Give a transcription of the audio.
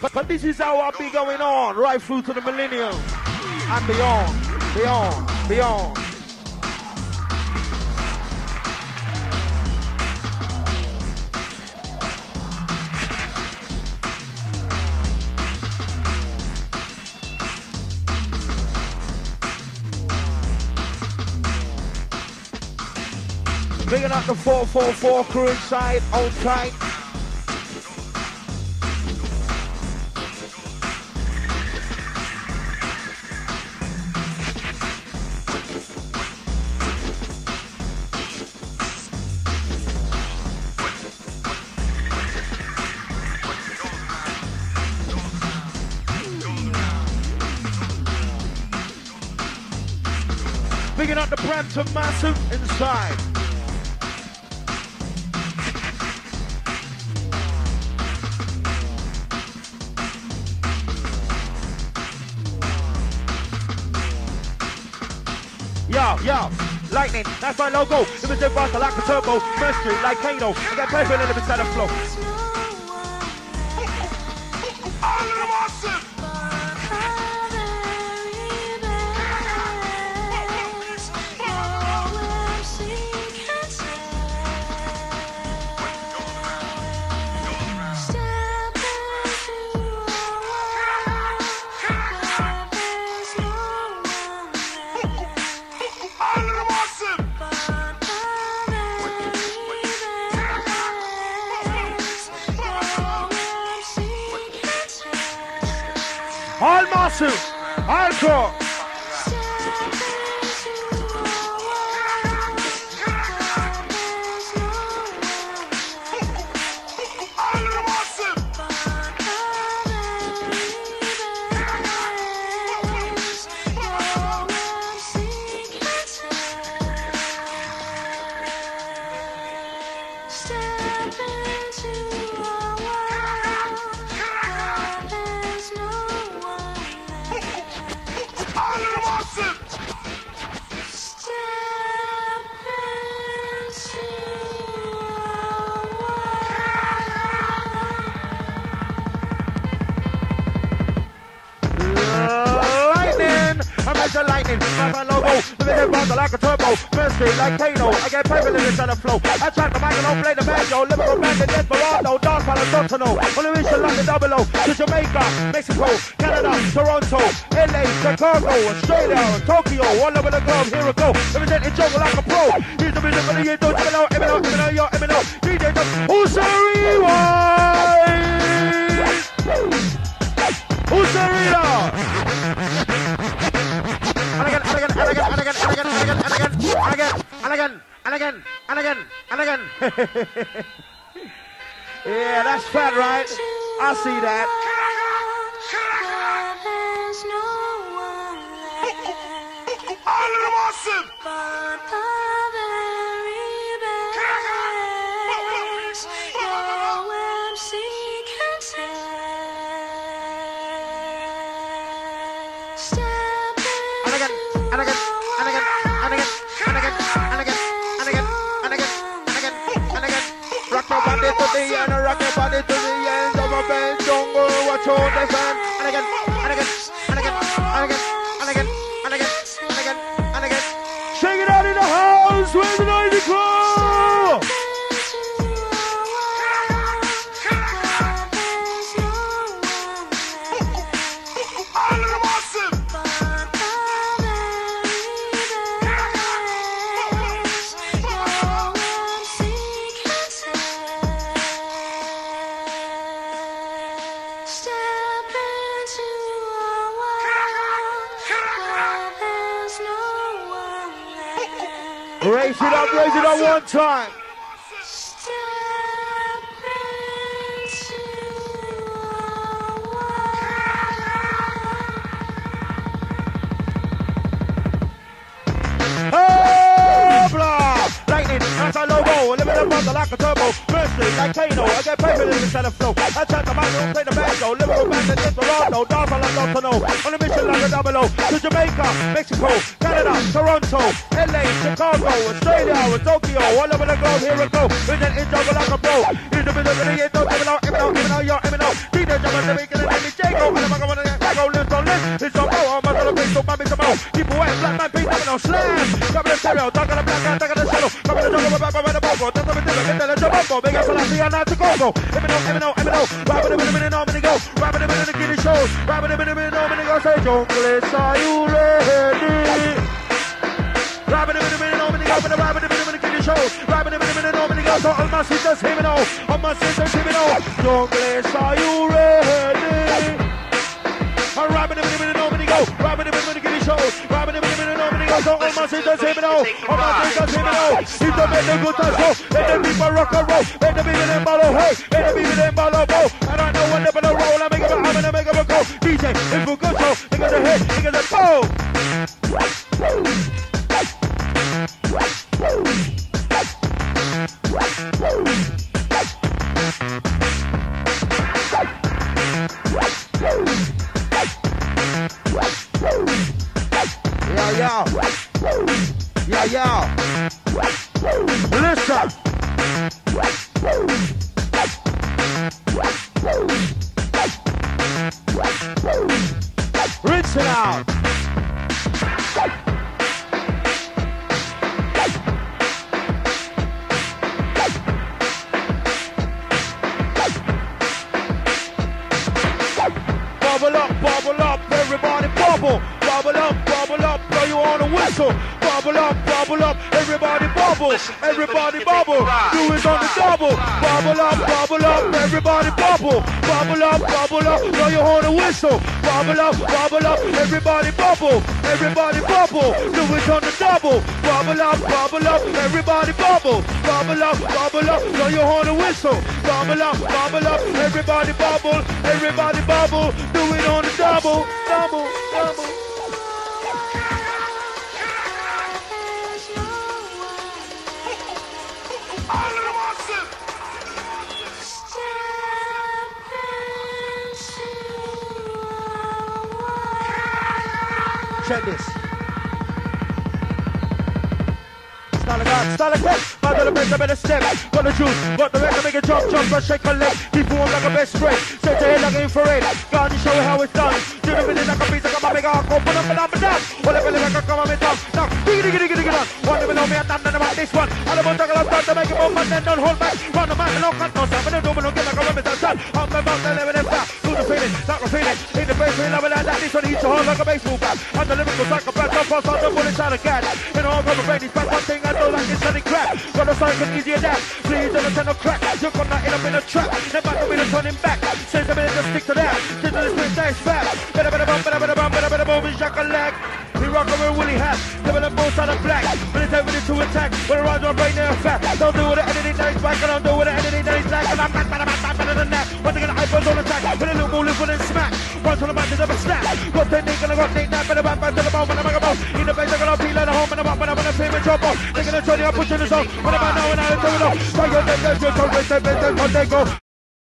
But this is how I'll be going on right through to the millennium and beyond, beyond, beyond. Bringing out the 444 crew inside, hold tight. Bringing out the Brampton Massive inside. Yo, lightning, that's my logo. It was the faster like a turbo, mercy like Kano. I got paper in the beside the flow. All of them awesome. All massive, all core. Like a turbo, mercy like Kano. I get paper lyrics on the flow. I track the mic and don't play the banjo. Liberal band in Desperado, dance by the Tottenham. Only reach the London double O, to Jamaica, Mexico, Canada, Toronto, LA, Chicago, Australia, Tokyo, all over the globe. Here we go, representing jungle like a pro. Here's the music for the year, don't you know, yo, DJ, who's the rewind? Who's the reader? And again. Yeah, that's fat, right? I see that. All of them awesome. And I rock your body to the end of a bed. Don't go watch all the time. And again. Shake it out in the house with the noisy crew. All of them awesome. Raise it up one time. Oh, blah! Lightning, that's our logo. Living the brother like a turbo. Mercy, like Kano. I get paper in the set of flow. I tap the mic, don't play the banjo. Liberal band in Desperado. Dance all I love to know. On a mission like a double O. To Jamaica, Mexico, Canada, Toronto, LA, Chicago, Australia, Tokyo, all over the globe. Here we go. With an intro like a pro. Here's the middle of the year. Don't give it out, yo, give it out. DJ Jumper, the weekend.